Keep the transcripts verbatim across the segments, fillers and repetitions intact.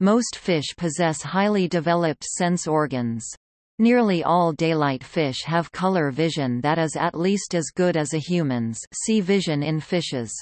Most fish possess highly developed sense organs. Nearly all daylight fish have color vision that is at least as good as a human's. See vision in fishes.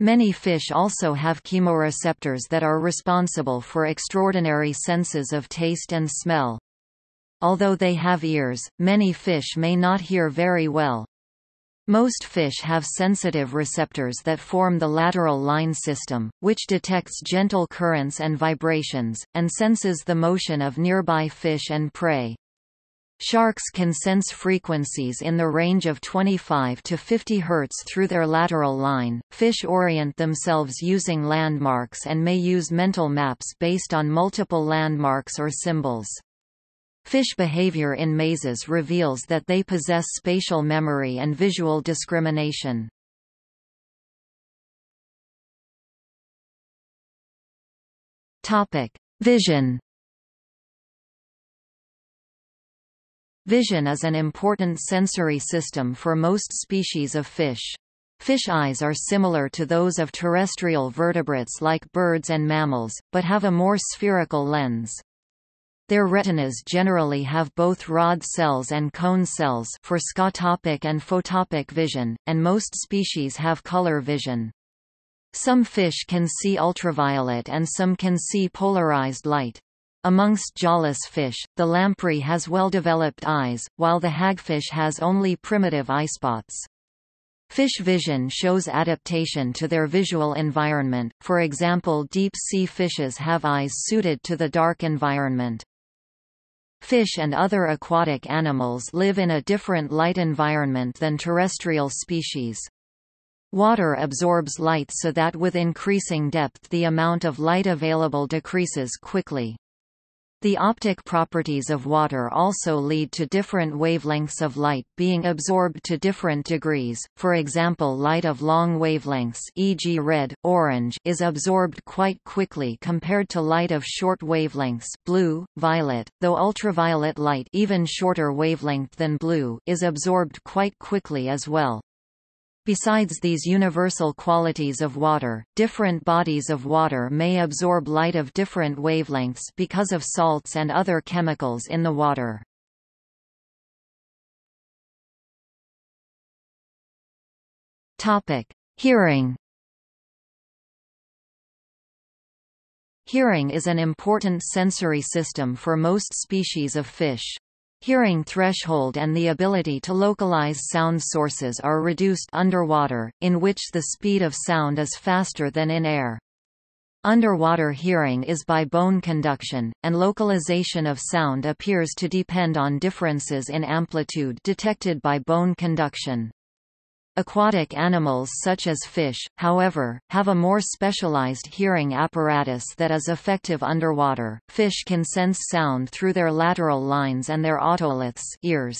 Many fish also have chemoreceptors that are responsible for extraordinary senses of taste and smell. Although they have ears, many fish may not hear very well. Most fish have sensitive receptors that form the lateral line system, which detects gentle currents and vibrations, and senses the motion of nearby fish and prey. Sharks can sense frequencies in the range of twenty-five to fifty hertz through their lateral line. Fish orient themselves using landmarks and may use mental maps based on multiple landmarks or symbols. Fish behavior in mazes reveals that they possess spatial memory and visual discrimination. Topic: Vision. Vision is an important sensory system for most species of fish. Fish eyes are similar to those of terrestrial vertebrates like birds and mammals, but have a more spherical lens. Their retinas generally have both rod cells and cone cells for scotopic and photopic vision, and most species have color vision. Some fish can see ultraviolet and some can see polarized light. Amongst jawless fish, the lamprey has well-developed eyes, while the hagfish has only primitive eyespots. Fish vision shows adaptation to their visual environment, for example deep-sea fishes have eyes suited to the dark environment. Fish and other aquatic animals live in a different light environment than terrestrial species. Water absorbs light so that with increasing depth the amount of light available decreases quickly. The optic properties of water also lead to different wavelengths of light being absorbed to different degrees, for example light of long wavelengths for example red, orange is absorbed quite quickly compared to light of short wavelengths blue, violet, though ultraviolet light even shorter wavelength than blue is absorbed quite quickly as well. Besides these universal qualities of water, different bodies of water may absorb light of different wavelengths because of salts and other chemicals in the water. Hearing. Hearing is an important sensory system for most species of fish. Hearing threshold and the ability to localize sound sources are reduced underwater, in which the speed of sound is faster than in air. Underwater hearing is by bone conduction, and localization of sound appears to depend on differences in amplitude detected by bone conduction. Aquatic animals such as fish, however, have a more specialized hearing apparatus that is effective underwater. Fish can sense sound through their lateral lines and their otoliths, ears.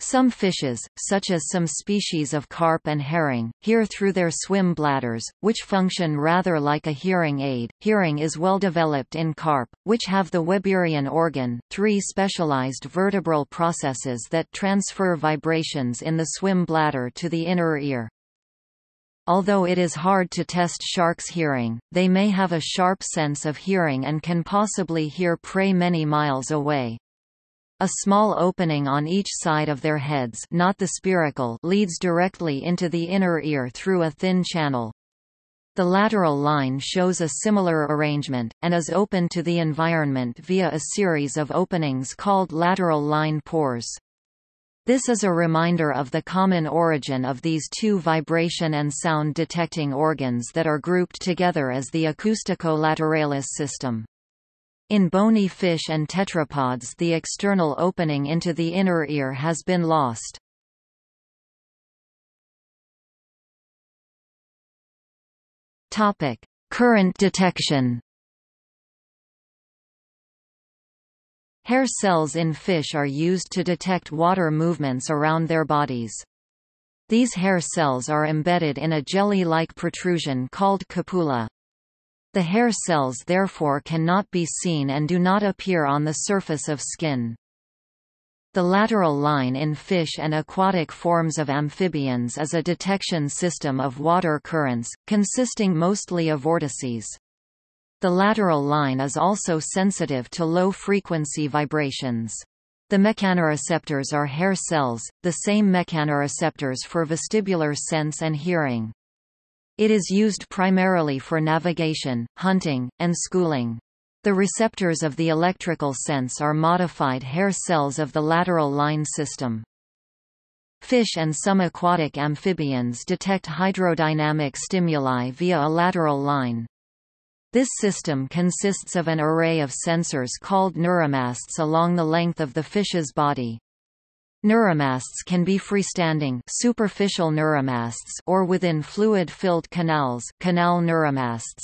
Some fishes, such as some species of carp and herring, hear through their swim bladders, which function rather like a hearing aid. Hearing is well developed in carp, which have the Weberian organ, three specialized vertebral processes that transfer vibrations in the swim bladder to the inner ear. Although it is hard to test sharks' hearing, they may have a sharp sense of hearing and can possibly hear prey many miles away. A small opening on each side of their heads, not the spiracle, leads directly into the inner ear through a thin channel. The lateral line shows a similar arrangement, and is open to the environment via a series of openings called lateral line pores. This is a reminder of the common origin of these two vibration and sound detecting organs that are grouped together as the Acoustico-Lateralis system. In bony fish and tetrapods, the external opening into the inner ear has been lost. Topic: Current detection. Hair cells in fish are used to detect water movements around their bodies. These hair cells are embedded in a jelly-like protrusion called cupula. The hair cells therefore cannot be seen and do not appear on the surface of skin. The lateral line in fish and aquatic forms of amphibians is a detection system of water currents, consisting mostly of vortices. The lateral line is also sensitive to low-frequency vibrations. The mechanoreceptors are hair cells, the same mechanoreceptors for vestibular sense and hearing. It is used primarily for navigation, hunting, and schooling. The receptors of the electrical sense are modified hair cells of the lateral line system. Fish and some aquatic amphibians detect hydrodynamic stimuli via a lateral line. This system consists of an array of sensors called neuromasts along the length of the fish's body. Neuromasts can be freestanding superficial neuromasts or within fluid-filled canals, canal neuromasts.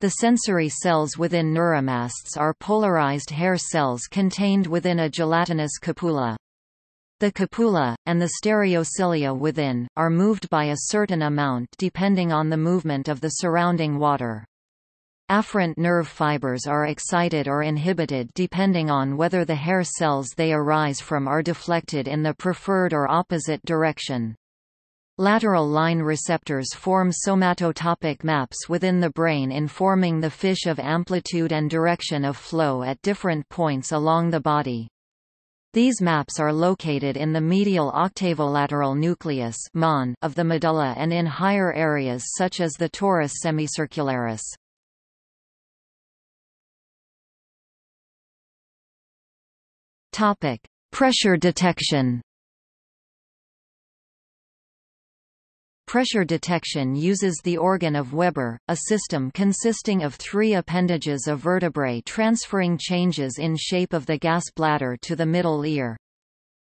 The sensory cells within neuromasts are polarized hair cells contained within a gelatinous cupula. The cupula, and the stereocilia within, are moved by a certain amount depending on the movement of the surrounding water. Afferent nerve fibers are excited or inhibited depending on whether the hair cells they arise from are deflected in the preferred or opposite direction. Lateral line receptors form somatotopic maps within the brain informing the fish of amplitude and direction of flow at different points along the body. These maps are located in the medial octavolateral nucleus of the medulla and in higher areas such as the torus semicircularis. Pressure detection. Pressure detection uses the organ of Weber, a system consisting of three appendages of vertebrae transferring changes in shape of the gas bladder to the middle ear.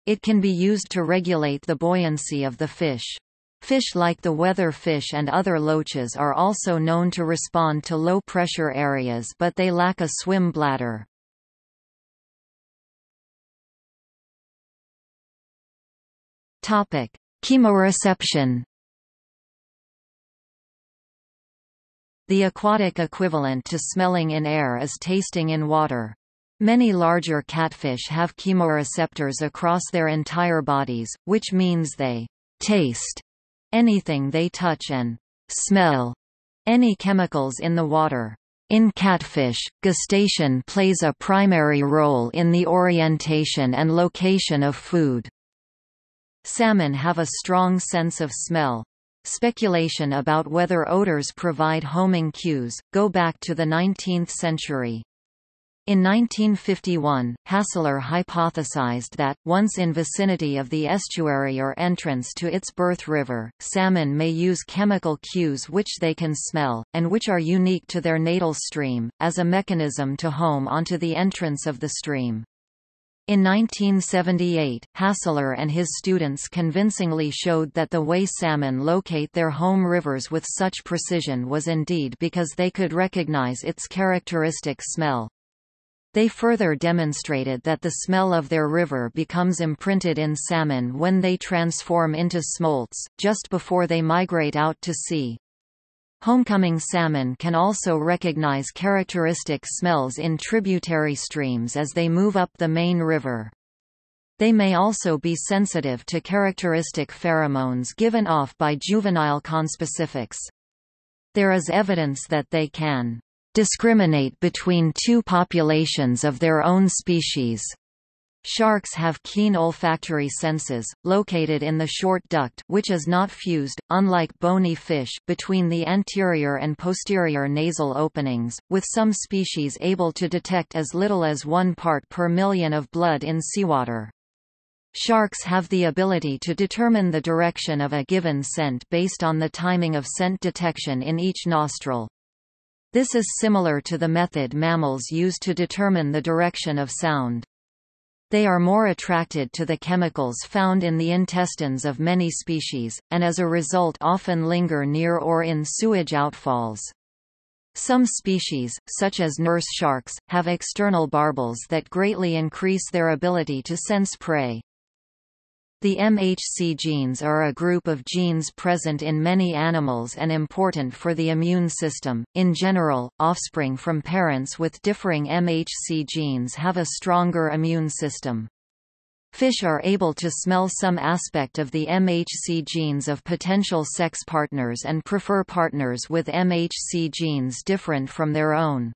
It can be used to regulate the buoyancy of the fish. Fish like the weather fish and other loaches are also known to respond to low pressure areas, but they lack a swim bladder. Topic: Chemoreception. The aquatic equivalent to smelling in air is tasting in water. Many larger catfish have chemoreceptors across their entire bodies, which means they taste anything they touch and smell any chemicals in the water. In catfish, gustation plays a primary role in the orientation and location of food. Salmon have a strong sense of smell. Speculation about whether odors provide homing cues go back to the nineteenth century. In nineteen fifty-one, Hassler hypothesized that, once in vicinity of the estuary or entrance to its birth river, salmon may use chemical cues which they can smell, and which are unique to their natal stream, as a mechanism to home onto the entrance of the stream. In nineteen seventy-eight, Hassler and his students convincingly showed that the way salmon locate their home rivers with such precision was indeed because they could recognize its characteristic smell. They further demonstrated that the smell of their river becomes imprinted in salmon when they transform into smolts, just before they migrate out to sea. Homecoming salmon can also recognize characteristic smells in tributary streams as they move up the main river. They may also be sensitive to characteristic pheromones given off by juvenile conspecifics. There is evidence that they can discriminate between two populations of their own species. Sharks have keen olfactory senses, located in the short duct which is not fused, unlike bony fish, between the anterior and posterior nasal openings, with some species able to detect as little as one part per million of blood in seawater. Sharks have the ability to determine the direction of a given scent based on the timing of scent detection in each nostril. This is similar to the method mammals use to determine the direction of sound. They are more attracted to the chemicals found in the intestines of many species, and as a result often linger near or in sewage outfalls. Some species, such as nurse sharks, have external barbels that greatly increase their ability to sense prey. The M H C genes are a group of genes present in many animals and important for the immune system. In general, offspring from parents with differing M H C genes have a stronger immune system. Fish are able to smell some aspect of the M H C genes of potential sex partners and prefer partners with M H C genes different from their own.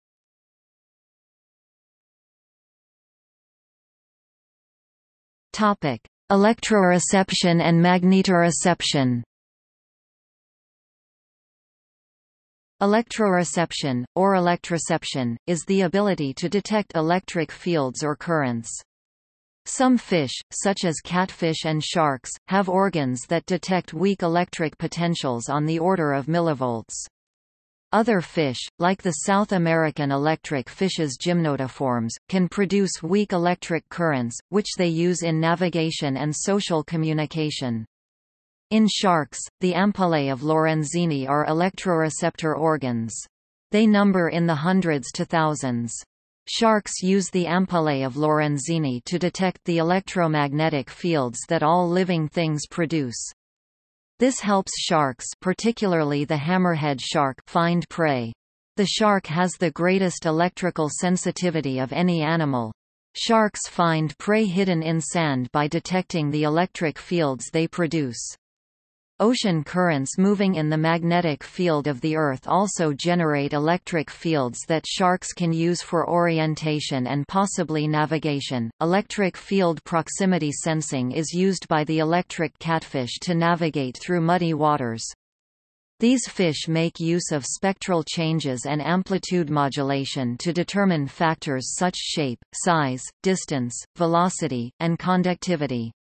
Topic: Electroreception and magnetoreception. Electroreception, or electroception, is the ability to detect electric fields or currents. Some fish, such as catfish and sharks, have organs that detect weak electric potentials on the order of millivolts. Other fish, like the South American electric fishes Gymnotiformes, can produce weak electric currents, which they use in navigation and social communication. In sharks, the ampullae of Lorenzini are electroreceptor organs. They number in the hundreds to thousands. Sharks use the ampullae of Lorenzini to detect the electromagnetic fields that all living things produce. This helps sharks, particularly the hammerhead shark, find prey. The shark has the greatest electrical sensitivity of any animal. Sharks find prey hidden in sand by detecting the electric fields they produce. Ocean currents moving in the magnetic field of the Earth also generate electric fields that sharks can use for orientation and possibly navigation. Electric field proximity sensing is used by the electric catfish to navigate through muddy waters. These fish make use of spectral changes and amplitude modulation to determine factors such as shape, size, distance, velocity, and conductivity.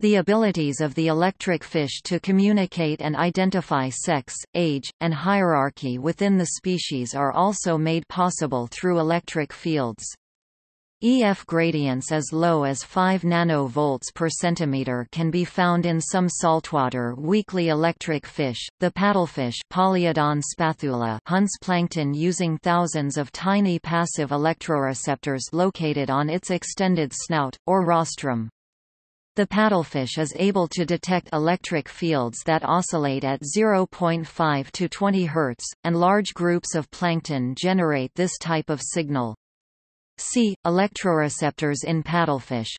The abilities of the electric fish to communicate and identify sex, age, and hierarchy within the species are also made possible through electric fields. E F gradients as low as five nanovolts per centimeter can be found in some saltwater weakly electric fish. The paddlefish Polyodon spathula hunts plankton using thousands of tiny passive electroreceptors located on its extended snout, or rostrum. The paddlefish is able to detect electric fields that oscillate at zero point five to twenty hertz, and large groups of plankton generate this type of signal. See, electroreceptors in paddlefish.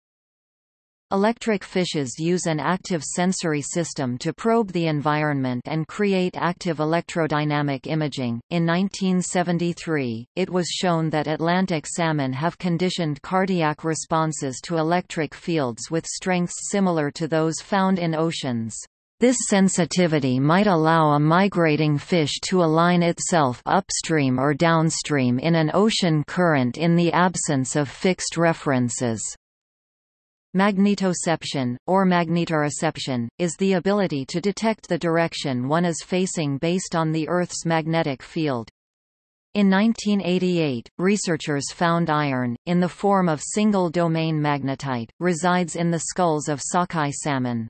Electric fishes use an active sensory system to probe the environment and create active electrodynamic imaging. In nineteen seventy-three, it was shown that Atlantic salmon have conditioned cardiac responses to electric fields with strengths similar to those found in oceans. This sensitivity might allow a migrating fish to align itself upstream or downstream in an ocean current in the absence of fixed references. Magnetoception, or magnetoreception, is the ability to detect the direction one is facing based on the Earth's magnetic field. In nineteen eighty-eight, researchers found iron, in the form of single-domain magnetite, resides in the skulls of sockeye salmon.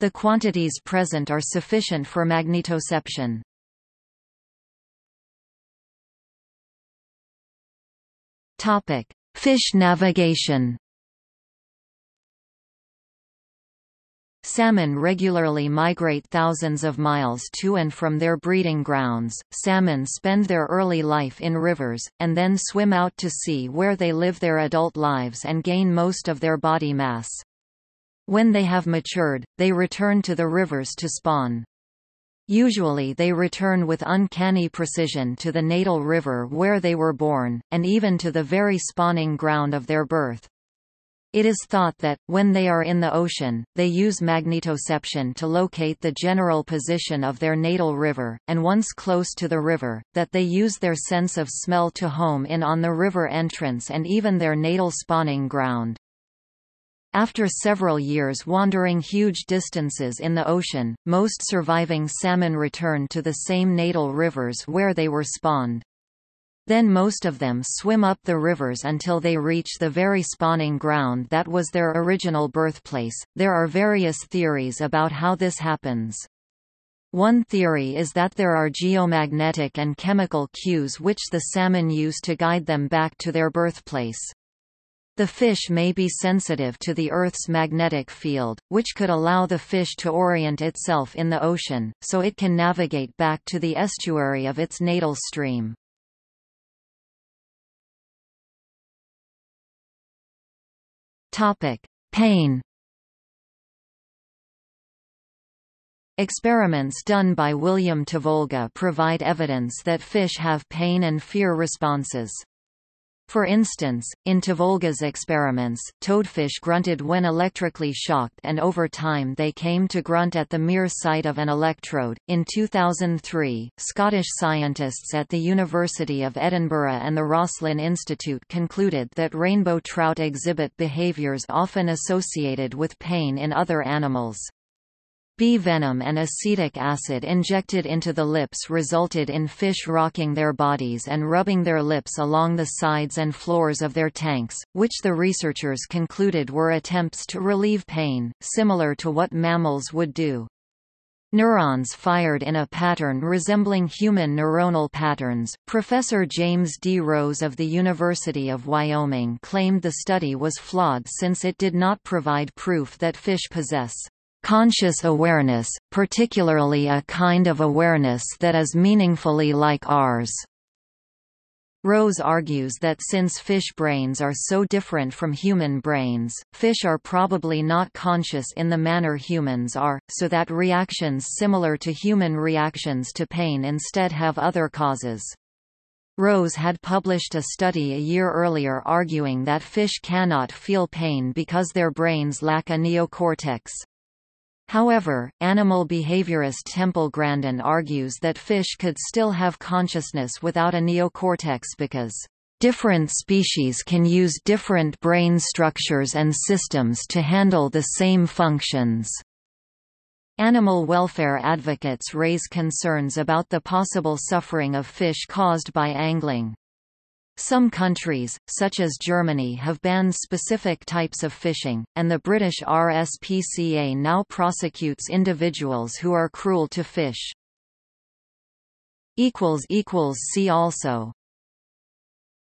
The quantities present are sufficient for magnetoception. Topic: Fish navigation. Salmon regularly migrate thousands of miles to and from their breeding grounds. Salmon spend their early life in rivers, and then swim out to sea where they live their adult lives and gain most of their body mass. When they have matured, they return to the rivers to spawn. Usually they return with uncanny precision to the natal river where they were born, and even to the very spawning ground of their birth. It is thought that, when they are in the ocean, they use magnetoception to locate the general position of their natal river, and once close to the river, that they use their sense of smell to home in on the river entrance and even their natal spawning ground. After several years wandering huge distances in the ocean, most surviving salmon return to the same natal rivers where they were spawned. Then most of them swim up the rivers until they reach the very spawning ground that was their original birthplace. There are various theories about how this happens. One theory is that there are geomagnetic and chemical cues which the salmon use to guide them back to their birthplace. The fish may be sensitive to the Earth's magnetic field, which could allow the fish to orient itself in the ocean, so it can navigate back to the estuary of its natal stream. Topic: Pain. Experiments done by William Tavolga provide evidence that fish have pain and fear responses. For instance, in Tavolga's experiments, toadfish grunted when electrically shocked, and over time they came to grunt at the mere sight of an electrode. In two thousand three, Scottish scientists at the University of Edinburgh and the Roslin Institute concluded that rainbow trout exhibit behaviours often associated with pain in other animals. Bee venom and acetic acid injected into the lips resulted in fish rocking their bodies and rubbing their lips along the sides and floors of their tanks, which the researchers concluded were attempts to relieve pain, similar to what mammals would do. Neurons fired in a pattern resembling human neuronal patterns. Professor James D. Rose of the University of Wyoming claimed the study was flawed since it did not provide proof that fish possess conscious awareness, particularly a kind of awareness that is meaningfully like ours. Rose argues that since fish brains are so different from human brains, fish are probably not conscious in the manner humans are, so that reactions similar to human reactions to pain instead have other causes. Rose had published a study a year earlier arguing that fish cannot feel pain because their brains lack a neocortex. However, animal behaviorist Temple Grandin argues that fish could still have consciousness without a neocortex because different species can use different brain structures and systems to handle the same functions. Animal welfare advocates raise concerns about the possible suffering of fish caused by angling. Some countries, such as Germany, have banned specific types of fishing, and the British R S P C A now prosecutes individuals who are cruel to fish. See also